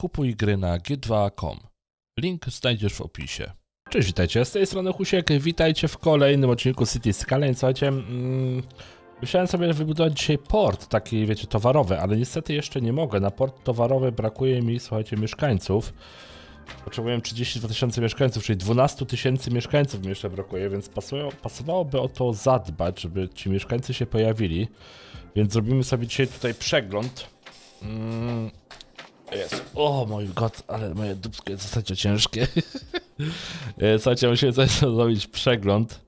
Kupuj gry na g2a.com. Link znajdziesz w opisie. Cześć, witajcie, z tej strony Husiek. Witajcie w kolejnym odcinku Cities Skylines. Słuchajcie, myślałem sobie wybudować dzisiaj port taki, wiecie, towarowy, ale niestety jeszcze nie mogę. Na port towarowy brakuje mi, słuchajcie, mieszkańców. Potrzebuję 32 tysięcy mieszkańców, czyli 12 tysięcy mieszkańców mi jeszcze brakuje, więc pasowałoby o to zadbać, żeby ci mieszkańcy się pojawili. Więc zrobimy sobie dzisiaj tutaj przegląd. Jest. O mój god, ale moje dupsko jest dosyć ciężkie. Słuchajcie, musimy coś zrobić przegląd.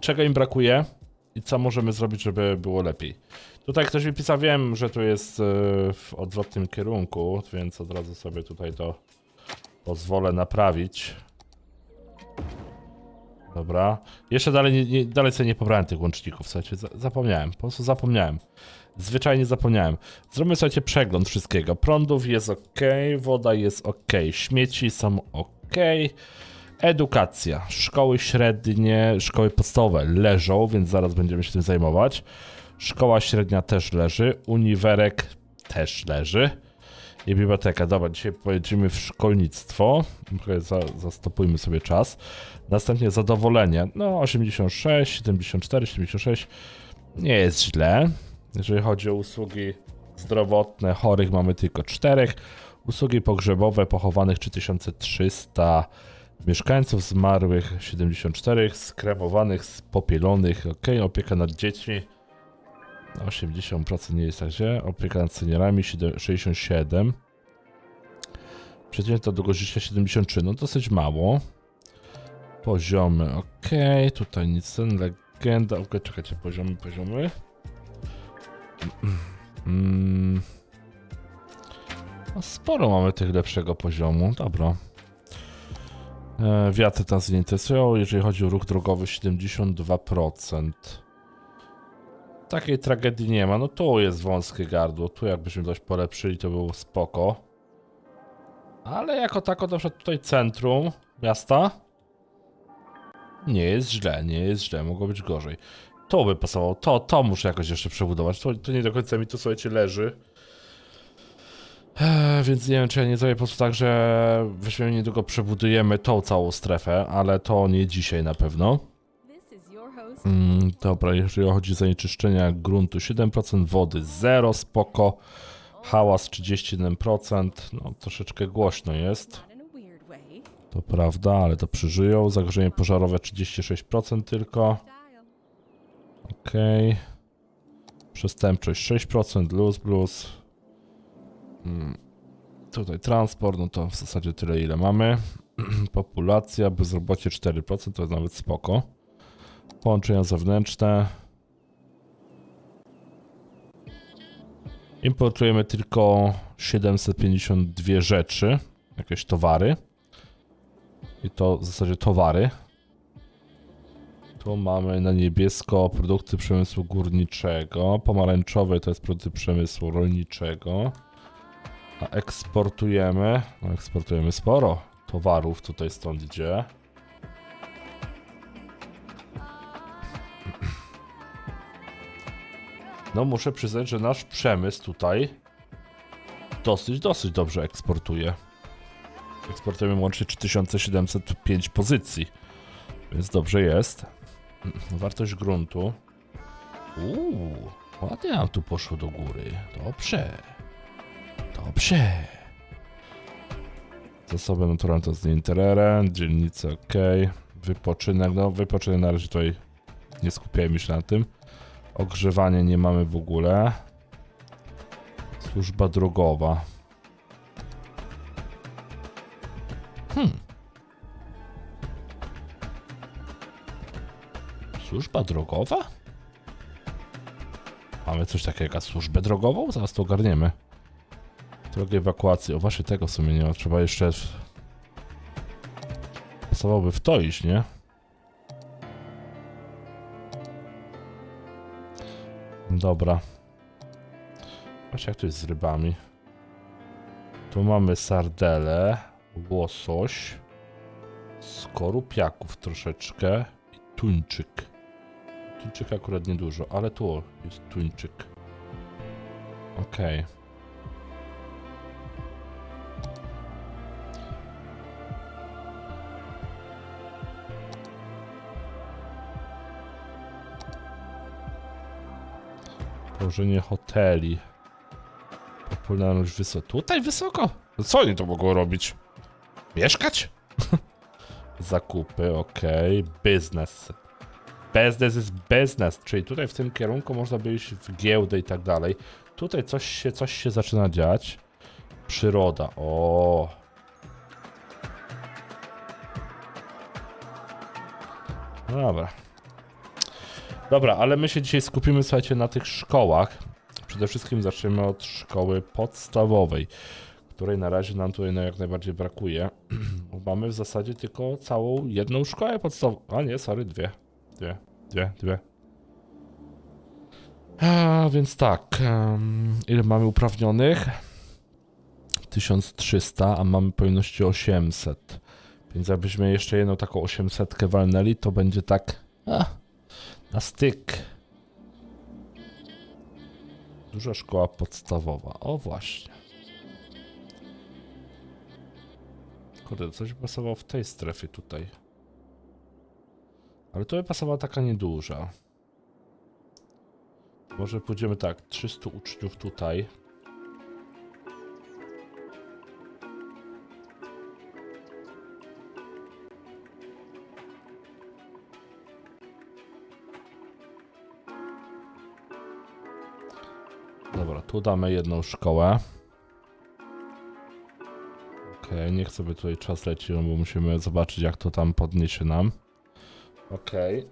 Czego im brakuje i co możemy zrobić, żeby było lepiej. Tutaj ktoś mi pisał, wiem, że tu jest w odwrotnym kierunku, więc od razu sobie tutaj to pozwolę naprawić. Dobra. Jeszcze dalej sobie nie pobrałem tych łączników, słuchajcie, zapomniałem, po prostu zapomniałem. Zwyczajnie zapomniałem. Zrobimy, słuchajcie, przegląd wszystkiego. Prądów jest ok, woda jest ok, śmieci są ok. Edukacja, szkoły średnie, szkoły podstawowe leżą, więc zaraz będziemy się tym zajmować. Szkoła średnia też leży, uniwerek też leży. I biblioteka. Dobra, dzisiaj pojedziemy w szkolnictwo. Zastopujmy sobie czas. Następnie zadowolenie. No 86, 74, 76. Nie jest źle. Jeżeli chodzi o usługi zdrowotne, chorych mamy tylko 4. Usługi pogrzebowe, pochowanych 3300 mieszkańców, zmarłych 74, skremowanych, popielonych. Ok, opieka nad dziećmi. 80% nie jest tak źle. Opieka nad seniorami 67. Przeciętna długożycie 73. No dosyć mało. Poziomy. Ok, tutaj nic. Legenda. Ok, czekajcie. Poziomy. No sporo mamy tych lepszego poziomu. Dobra. Wiatry nas nie interesują. Jeżeli chodzi o ruch drogowy 72%. Takiej tragedii nie ma, no tu jest wąskie gardło, tu jakbyśmy coś polepszyli, to było spoko. Ale jako tako, na przykład tutaj centrum miasta nie jest źle, mogło być gorzej. To by pasowało, to muszę jakoś jeszcze przebudować, to nie do końca mi to, słuchajcie, leży. Więc nie wiem, czy ja nie zrobię po prostu tak, że weźmiemy niedługo przebudujemy tą całą strefę, ale to nie dzisiaj na pewno. Dobra, jeżeli chodzi o zanieczyszczenia gruntu 7%, wody 0, spoko, hałas 31%, no troszeczkę głośno jest, to prawda, ale to przeżyją, zagrożenie pożarowe 36% tylko, okej, przestępczość 6%, luz, tutaj transport, no to w zasadzie tyle ile mamy, populacja, bezrobocie 4%, to jest nawet spoko. Połączenia zewnętrzne. Importujemy tylko 752 rzeczy, jakieś towary. I to w zasadzie towary. Tu mamy na niebiesko produkty przemysłu górniczego. Pomarańczowe to jest produkty przemysłu rolniczego. A eksportujemy, no eksportujemy sporo towarów tutaj stąd idzie. No muszę przyznać, że nasz przemysł tutaj dosyć dobrze eksportuje. Eksportujemy łącznie 3705 pozycji, więc dobrze jest. Wartość gruntu. Ładnie nam tu poszło do góry. Dobrze. Zasoby naturalne to z Interreren, dzielnice ok. Wypoczynek, no wypoczynek na razie tutaj nie skupiajmy się na tym. Ogrzewanie nie mamy w ogóle. Służba drogowa. Służba drogowa? Mamy coś takiego jak służbę drogową? Zaraz to ogarniemy. Drogi ewakuacji. O właśnie tego w sumie nie ma. Trzeba jeszcze... Pasowałoby w to iść, nie? Dobra. Właśnie jak to jest z rybami. Tu mamy sardelę, łosoś, skorupiaków troszeczkę i tuńczyk. Tuńczyk akurat niedużo, ale tu jest tuńczyk. Okej. Tworzenie hoteli. Popularność wysoko. Tutaj wysoko? No co oni to mogą robić? Mieszkać? Zakupy, okej. Biznes. Biznes jest biznes, czyli tutaj w tym kierunku można by iść w giełdę i tak dalej. Tutaj coś się zaczyna dziać. Przyroda, o. Dobra. Dobra, ale my się dzisiaj skupimy, słuchajcie, na tych szkołach. Przede wszystkim zaczniemy od szkoły podstawowej, której na razie nam tutaj jak najbardziej brakuje. Mamy w zasadzie tylko całą jedną szkołę podstawową. A nie, sorry, dwie. A, więc tak, ile mamy uprawnionych? 1300, a mamy pojemności 800. Więc jakbyśmy jeszcze jedną taką 800-kę walnęli, to będzie tak na styk. Duża szkoła podstawowa, o właśnie. Kurde, coś by pasowało w tej strefie tutaj. Ale to by pasowała taka nieduża. Może pójdziemy tak, 300 uczniów tutaj. Dobra, tu damy jedną szkołę. Okej, niech sobie tutaj czas leci, bo musimy zobaczyć, jak to tam podniesie nam. Okej.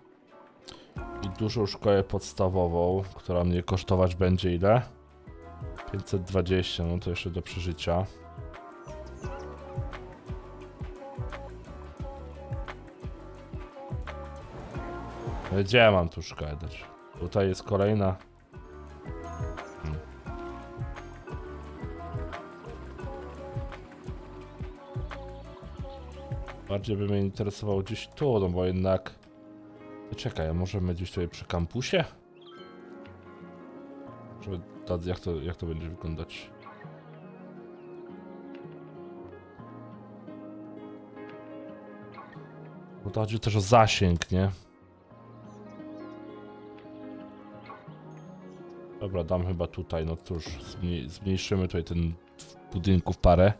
I dużą szkołę podstawową, która mnie kosztować będzie ile? 520, no to jeszcze do przeżycia. Gdzie ja mam tu szkołę dać? Tutaj jest kolejna. Bardziej by mnie interesowało gdzieś tu, no bo jednak... Czekaj, a możemy gdzieś tutaj przy kampusie? Jak to będzie wyglądać? Bo to chodzi też o zasięg, nie? Dobra, dam chyba tutaj, no cóż, zmniejszymy tutaj ten budynku w parę.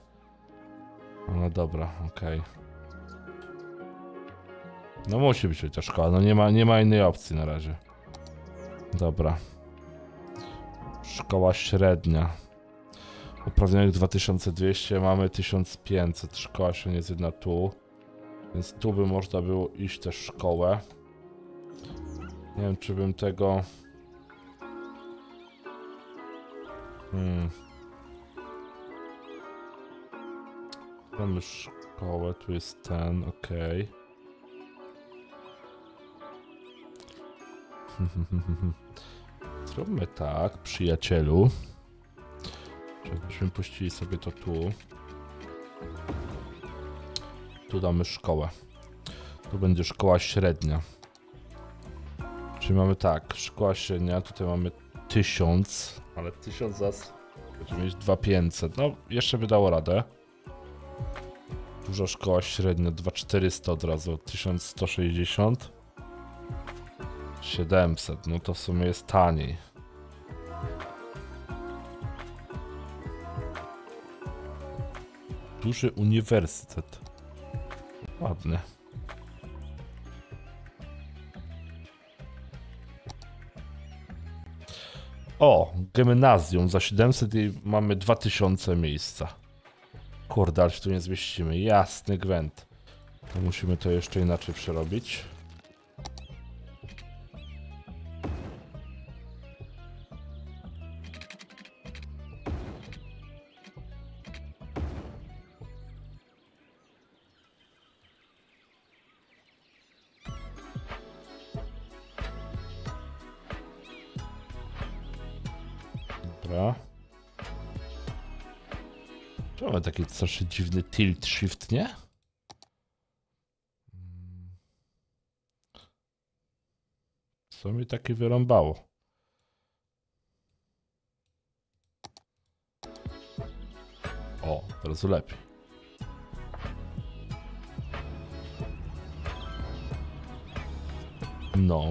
No dobra, okej. No musi być ta szkoła, no nie ma innej opcji na razie. Dobra. Szkoła średnia. Uprawnionych 2200, mamy 1500. Szkoła średnia jest jedna tu. Więc tu by można było iść też szkołę. Nie wiem, czy bym tego... Mamy szkołę, tu jest ten, okej. Zróbmy tak, przyjacielu. Żebyśmy puścili sobie to tu. Tu damy szkołę. Tu będzie szkoła średnia. Czyli mamy tak, szkoła średnia, tutaj mamy 1000. Ale 1000 zas będziemy mieć 2500. No, jeszcze by dało radę. Duża szkoła średnia, 2400 od razu, 1160. 700, no to w sumie jest taniej. Duży uniwersytet. Ładny. O, gimnazjum za 700 i mamy 2000 miejsca. Kurde, ale się tu nie zmieścimy. Jasny gwint. To musimy to jeszcze inaczej przerobić. Taki coś dziwny tilt shift, nie? Co mi takie wyrąbało? O, teraz lepiej. No.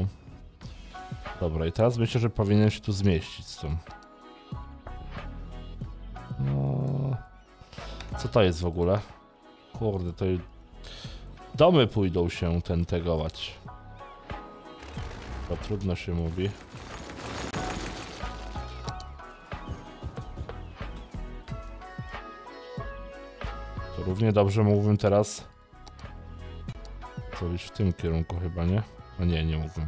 Dobra, i teraz myślę, że powinienem się tu zmieścić z tym. No... Co to jest w ogóle? Kurde, to... Domy pójdą się tentegować. To trudno się mówi. To równie dobrze mógłbym teraz... zrobić w tym kierunku chyba, nie? No nie, nie mógłbym.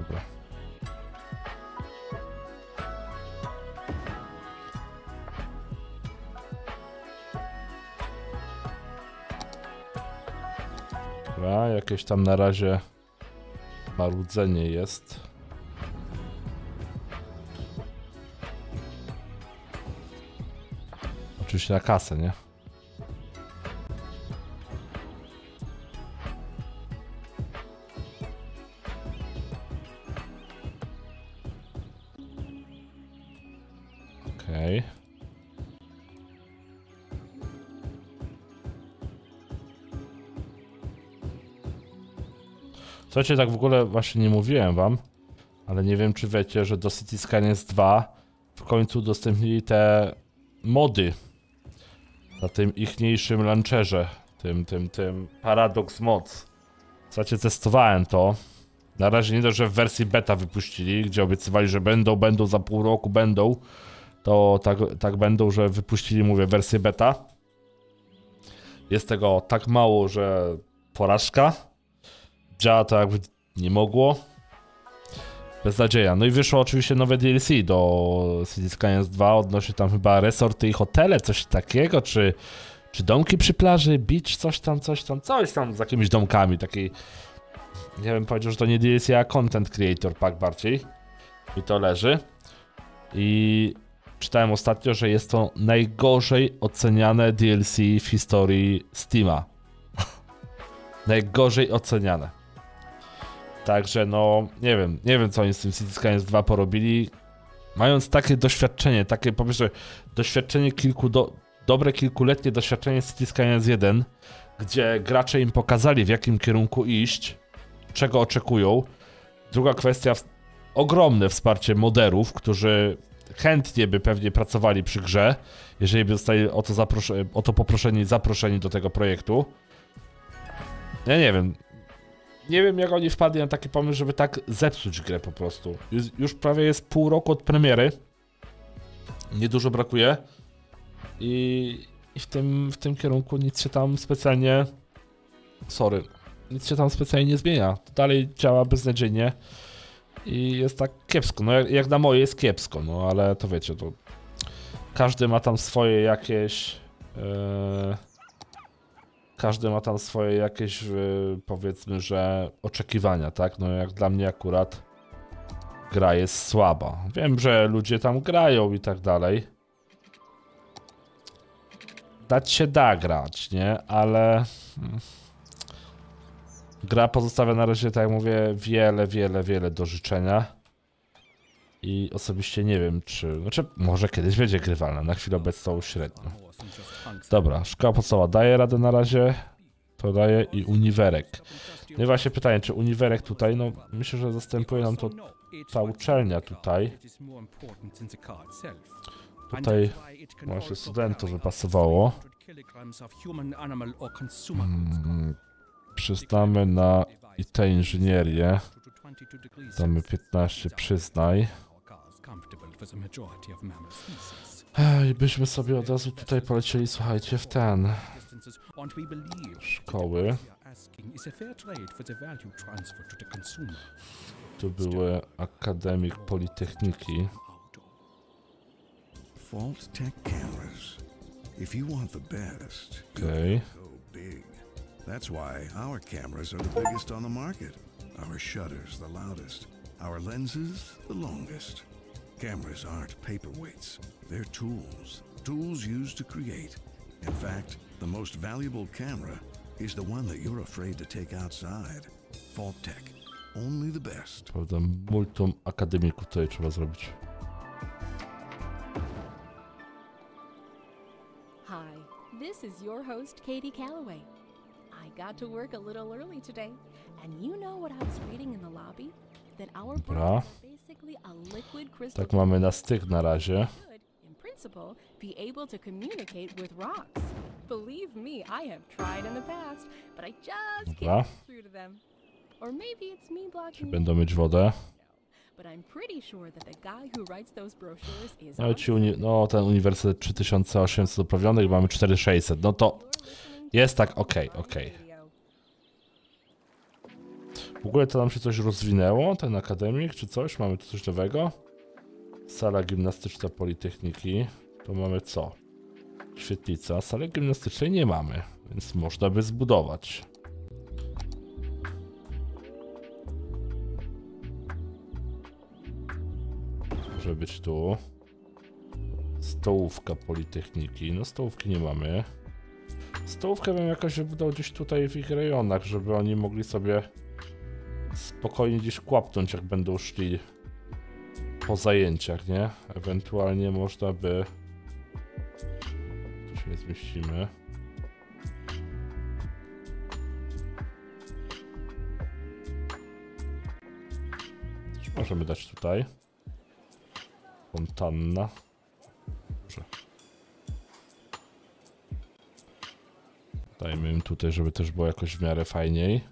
Dobra. Dobra, jakieś tam na razie marudzenie jest. Oczywiście na kasę, nie? Słuchajcie, tak w ogóle właśnie nie mówiłem wam, ale nie wiem, czy wiecie, że do Cities Skylines 2 w końcu udostępnili te mody na tym ichniejszym launcherze, tym Paradox mods. Słuchajcie, testowałem to. Na razie nie dość, że w wersji beta wypuścili, gdzie obiecywali, że będą, za pół roku będą. To tak będą, że wypuścili, mówię, wersję beta. Jest tego tak mało, że porażka. Działa to jakby nie mogło. Beznadzieja. No i wyszło oczywiście nowe DLC do Cities Skylines 2. Odnosi tam chyba resorty i hotele, coś takiego, czy domki przy plaży, beach, coś tam z jakimiś domkami. Taki, nie wiem, powiedział, że to nie DLC, a Content Creator Pack bardziej. I to leży. I czytałem ostatnio, że jest to najgorzej oceniane DLC w historii Steama. Najgorzej oceniane. Także no, nie wiem co oni z tym Cities Skylines 2 porobili. Mając takie doświadczenie, takie powiedzmy doświadczenie dobre kilkuletnie doświadczenie z Cities Skylines 1, gdzie gracze im pokazali, w jakim kierunku iść, czego oczekują. Druga kwestia, ogromne wsparcie moderów, którzy chętnie by pewnie pracowali przy grze, jeżeli by zostali o to poproszeni, zaproszeni do tego projektu. Ja nie wiem. Nie wiem, jak oni wpadli na taki pomysł, żeby tak zepsuć grę po prostu. Już prawie jest pół roku od premiery. Niedużo brakuje. I w tym kierunku nic się tam specjalnie... Sorry. Nic się tam specjalnie nie zmienia. To dalej działa beznadziejnie. I jest tak kiepsko. No jak na moje jest kiepsko, no ale to wiecie, to... Każdy ma tam swoje jakieś... Każdy ma tam swoje jakieś, powiedzmy, że oczekiwania, tak? No jak dla mnie akurat gra jest słaba. Wiem, że ludzie tam grają i tak dalej. Dać się da grać, nie? Ale... Gra pozostawia na razie, tak jak mówię, wiele do życzenia. I osobiście nie wiem, czy... Znaczy, może kiedyś będzie grywalna, na chwilę obecną średnio. Dobra, szkoła podstawowa daje radę na razie. To daje i uniwerek. No i właśnie pytanie, czy uniwerek tutaj, no myślę, że zastępuje nam to ta uczelnia tutaj. Tutaj właśnie studentów wypasowało. Przyznamy na IT inżynierię. Damy 15, przyznaj. I byśmy sobie od razu tutaj polecieli, słuchajcie, w ten... szkoły. Tu były akademik politechniki. Okej. Cameras aren't paperweights, they're tools used to create. In fact, the most valuable camera is the one that you're afraid to take outside. Volt Tech, only the best. Prawda, multum akademiku tutaj trzeba zrobić. Hi, this is your host Katie Callaway. I got to work a little early today, and you know what I was reading in the lobby? Dobra. Tak mamy na styk na razie. Be able to communicate with rocks. Believe me, I have tried in the past, but I just can't get through to them. Or maybe it's me blocking. Będą mieć wodę. But I'm pretty sure that the guy who writes those brochures is. No, ten uniwersytet 3800 uprawionych, mamy 4600. No to jest tak, okej. W ogóle to nam się coś rozwinęło, ten akademik czy coś? Mamy tu coś nowego? Sala gimnastyczna Politechniki. To mamy co? Świetlica. Sali gimnastycznej nie mamy, więc można by zbudować. Może być tu. Stołówka Politechniki. No stołówki nie mamy. Stołówkę bym jakoś wybudował gdzieś tutaj w ich rejonach, żeby oni mogli sobie spokojnie gdzieś kłapnąć, jak będą szli po zajęciach, nie? Ewentualnie można by... Tu się nie zmieścimy. Coś możemy dać tutaj. Fontanna. Dobrze. Dajmy im tutaj, żeby też było jakoś w miarę fajniej.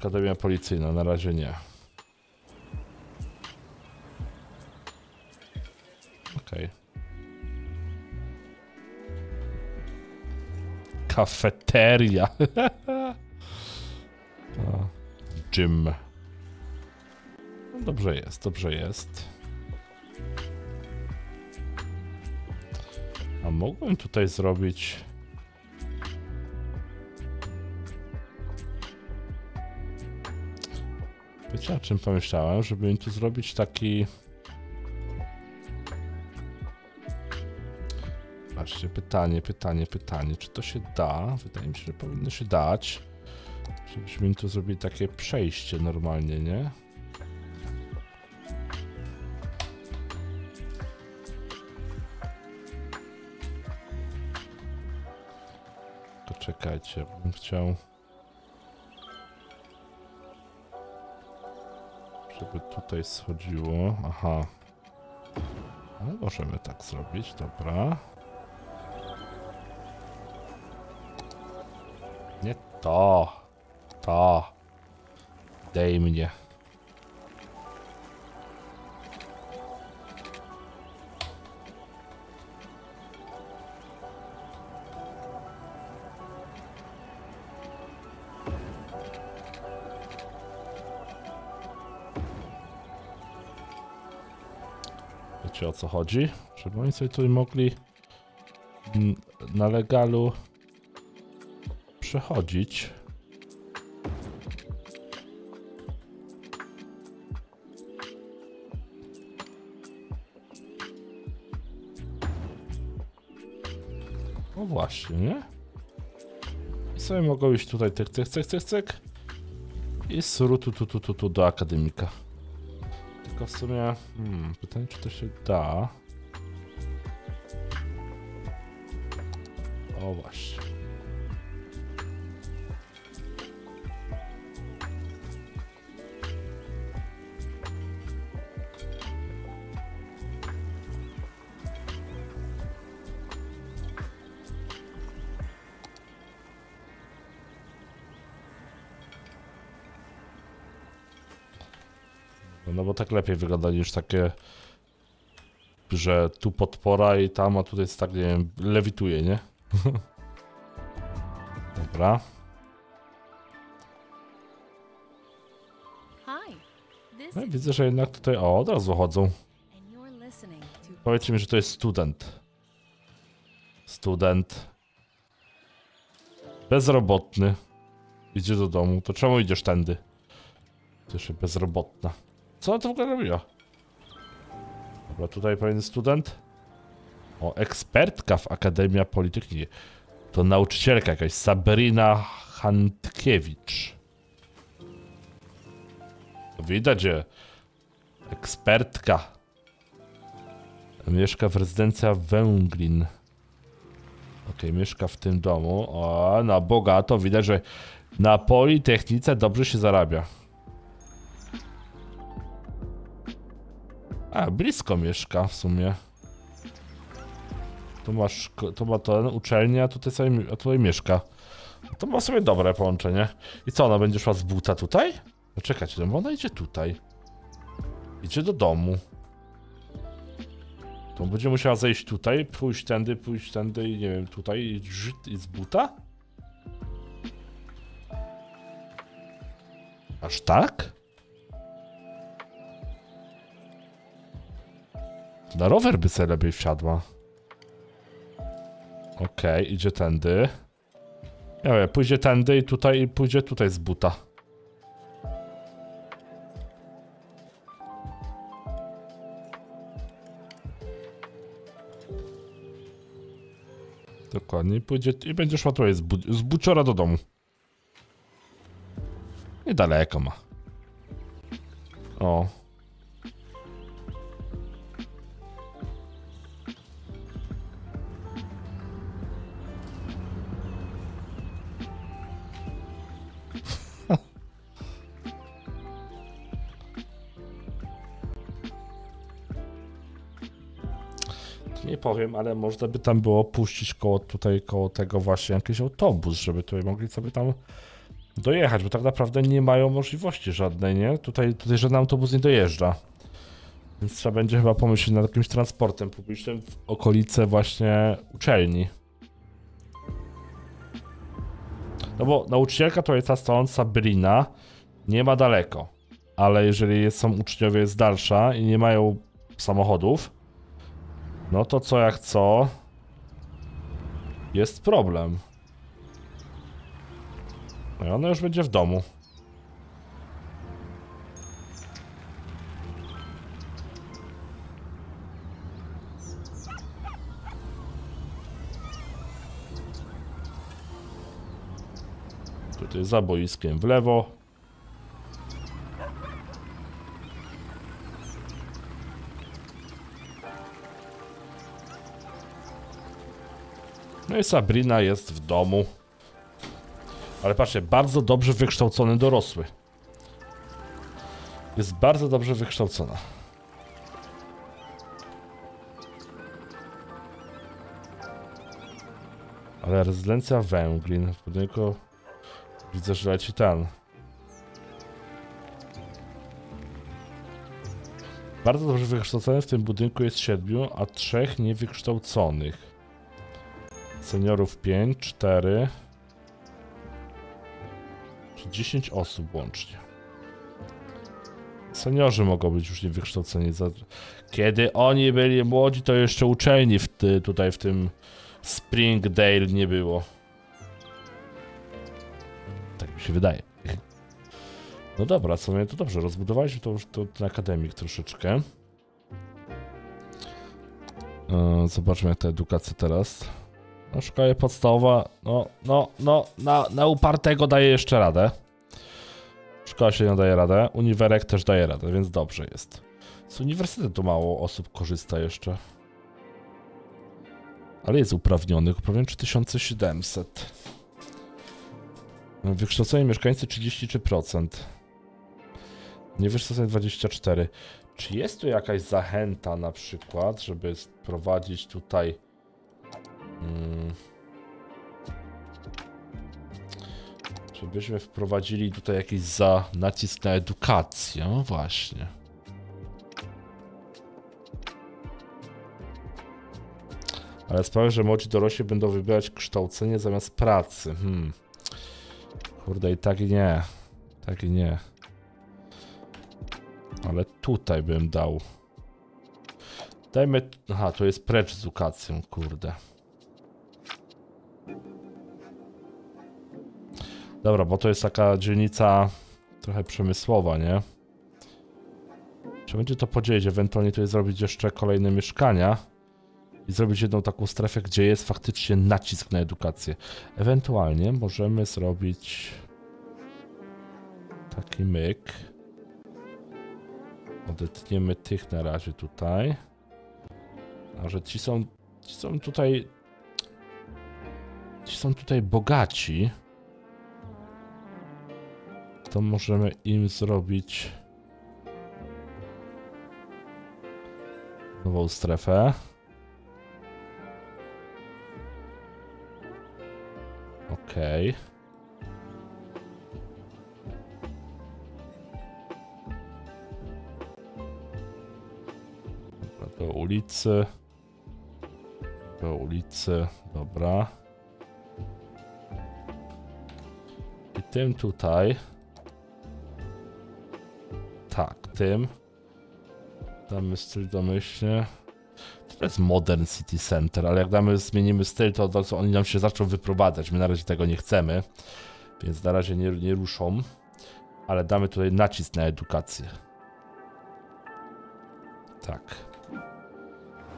Akademia policyjna, na razie nie. Okej. Kafeteria. Gym. Dobrze jest, dobrze jest. A mogłem tutaj zrobić... Wiecie, o czym pomyślałem? Żeby im tu zrobić taki... Patrzcie, pytanie, czy to się da? Wydaje mi się, że powinno się dać. Żebyśmy im tu zrobili takie przejście normalnie, nie? To czekajcie, bym chciał... Żeby tutaj schodziło, aha. Ale możemy tak zrobić, dobra. Nie to. To. Daj mnie. O co chodzi, żeby oni sobie tutaj mogli na legalu przechodzić. No właśnie, nie? I sobie mogą iść tutaj cyk. I suru tu do akademika. W sumie, pytanie, czy to się da. O właśnie. No bo tak lepiej wygląda niż takie, że tu podpora i tam, a tutaj jest tak, nie wiem, lewituje, nie? Dobra. No i widzę, że jednak tutaj, o, od razu chodzą. Powiedzcie mi, że to jest student. Student. Bezrobotny. Idzie do domu, to czemu idziesz tędy? Ty jeszcze bezrobotna. Co ona to w ogóle robiła? Dobra, tutaj pewien student. O, ekspertka w Akademii Politechniki. To nauczycielka jakaś, Sabrina Hantkiewicz. Widać, że ekspertka. Mieszka w rezydencja Węglin. Ok, Okej, mieszka w tym domu. O, na bogato. Widać, że na Politechnice dobrze się zarabia. A, blisko mieszka w sumie. Tu masz, to ma ten uczelnia, tutaj sobie, a tutaj mieszka. To ma sobie dobre połączenie. I co, ona będzie szła z buta tutaj? No czekajcie, bo ona idzie tutaj. Idzie do domu. To będzie musiała zejść tutaj, pójść tędy i nie wiem, tutaj i z buta? Aż tak? Na rower by sobie lepiej wsiadła. Okej, idzie tędy. Nie wiem, pójdzie tędy i pójdzie tutaj z buta. Dokładnie, pójdzie i będzie szła tutaj z buciora do domu. Niedaleko ma. O. Nie powiem, ale można by tam było puścić koło tutaj, koło tego właśnie jakiś autobus, żeby tutaj mogli sobie tam dojechać, bo tak naprawdę nie mają możliwości żadnej, nie? Tutaj żaden autobus nie dojeżdża. Więc trzeba będzie chyba pomyśleć nad jakimś transportem publicznym w okolice właśnie uczelni. No bo nauczycielka to jest ta stąd, Sabrina, nie ma daleko. Ale jeżeli są uczniowie z dalsza i nie mają samochodów, no to co jak co, jest problem. No i ona już będzie w domu. Tutaj za boiskiem w lewo. No i Sabrina jest w domu. Ale patrzcie, bardzo dobrze wykształcony dorosły. Jest bardzo dobrze wykształcona. Ale rezydencja Węglin. W budynku widzę, że leci ten. Bardzo dobrze wykształcony w tym budynku jest 7, a 3 niewykształconych. Seniorów 5, 4 czy 10 osób łącznie. Seniorzy mogą być już niewykształceni. Kiedy oni byli młodzi, to jeszcze uczelni tutaj w tym Springdale nie było. Tak mi się wydaje. No dobra, co mnie to dobrze, rozbudowaliśmy to już ten akademik troszeczkę. Zobaczmy jak ta edukacja teraz. No, szkoła podstawowa, na upartego daje jeszcze radę. Szkoła średnia daje radę, uniwerek też daje radę, więc dobrze jest. Z uniwersytetu mało osób korzysta jeszcze. Ale jest uprawnionych, uprawnień 3700. Wykształcenie mieszkańcy 33%. Niewykształcenie 24%. Czy jest tu jakaś zachęta na przykład, żeby prowadzić tutaj... Żebyśmy wprowadzili tutaj jakiś nacisk na edukację, no właśnie. Ale sprawia, że młodzi dorośli będą wybierać kształcenie zamiast pracy. Kurde, i tak i nie. Tak i nie. Ale tutaj bym dał. Dajmy... Aha, to jest precz z edukacją, kurde. Dobra, bo to jest taka dzielnica trochę przemysłowa, nie? Trzeba będzie to podzielić, ewentualnie tutaj zrobić jeszcze kolejne mieszkania i zrobić jedną taką strefę, gdzie jest faktycznie nacisk na edukację. Ewentualnie możemy zrobić taki myk. Odetniemy tych na razie tutaj. A że ci są tutaj... są tutaj bogaci, to możemy im zrobić nową strefę. Okej. Do ulicy. Do ulicy. Dobra. I tym tutaj. Tak, tym. Damy styl domyślnie. To jest Modern City Center, ale jak zmienimy styl, to od razu oni nam się zaczną wyprowadzać. My na razie tego nie chcemy, więc na razie nie ruszą. Ale damy tutaj nacisk na edukację. Tak.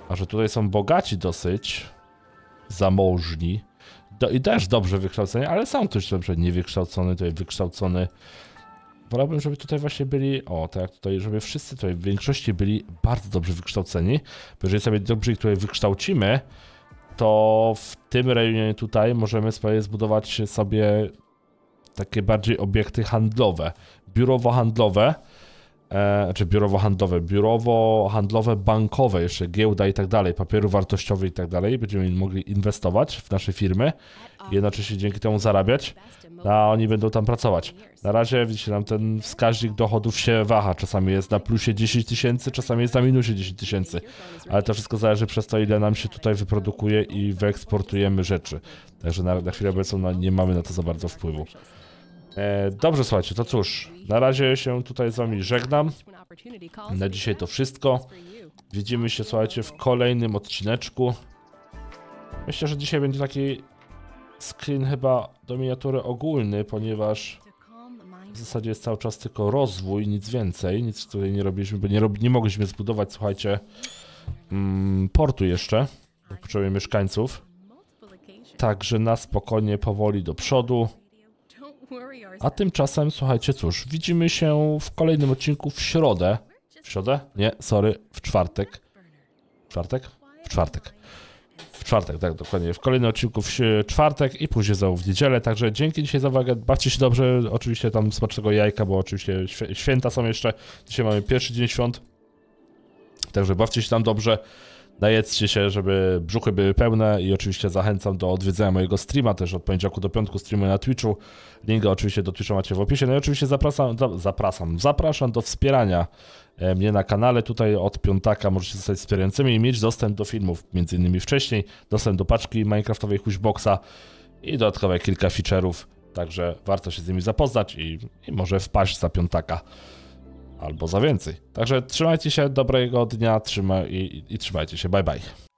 A że tutaj są bogaci dosyć, zamożni i też dobrze wykształceni, ale są też dobrze niewykształcony, tutaj wykształcony. Wolałbym, żeby tutaj właśnie byli, o tak jak tutaj, żeby wszyscy tutaj w większości byli bardzo dobrze wykształceni, bo jeżeli sobie dobrze ich tutaj wykształcimy, to w tym rejonie tutaj możemy sobie zbudować sobie takie bardziej obiekty handlowe, biurowo-handlowe, znaczy biurowo-handlowe, bankowe, jeszcze giełda i tak dalej, papierów wartościowych i tak dalej. Będziemy mogli inwestować w nasze firmy i jednocześnie dzięki temu zarabiać, a oni będą tam pracować. Na razie widzicie, nam ten wskaźnik dochodów się waha, czasami jest na plusie 10 tysięcy, czasami jest na minusie 10 tysięcy, ale to wszystko zależy przez to, ile nam się tutaj wyprodukuje i wyeksportujemy rzeczy. Także na chwilę obecną nie mamy na to za bardzo wpływu. Dobrze, słuchajcie, to cóż, na razie się tutaj z wami żegnam. Na dzisiaj to wszystko. Widzimy się, słuchajcie, w kolejnym odcineczku. Myślę, że dzisiaj będzie taki screen chyba do miniatury ogólny, ponieważ w zasadzie jest cały czas tylko rozwój, nic więcej. Nic tutaj nie robiliśmy, bo nie mogliśmy zbudować, słuchajcie, portu jeszcze. Potrzebujemy mieszkańców. Także na spokojnie, powoli do przodu. A tymczasem, słuchajcie, cóż, widzimy się w kolejnym odcinku w środę. W środę? Nie, sorry, w czwartek. W czwartek? W czwartek. W czwartek, tak, dokładnie. W kolejnym odcinku w czwartek i później znowu w niedzielę. Także dzięki dzisiaj za uwagę. Bawcie się dobrze. Oczywiście tam smacznego jajka, bo oczywiście święta są jeszcze. Dzisiaj mamy pierwszy dzień świąt. Także bawcie się tam dobrze. Najedzcie się, żeby brzuchy były pełne i oczywiście zachęcam do odwiedzenia mojego streama, też od poniedziałku do piątku streamuję na Twitchu. Linka oczywiście do Twitcha macie w opisie. No i oczywiście zapraszam do wspierania mnie na kanale. Tutaj od piątaka możecie zostać wspierającymi i mieć dostęp do filmów, między innymi wcześniej, dostęp do paczki minecraftowej Husieboxa i dodatkowe kilka feature'ów, także warto się z nimi zapoznać i może wpaść za piątaka. Albo za więcej. Także trzymajcie się, dobrego dnia, trzymajcie się, bye bye.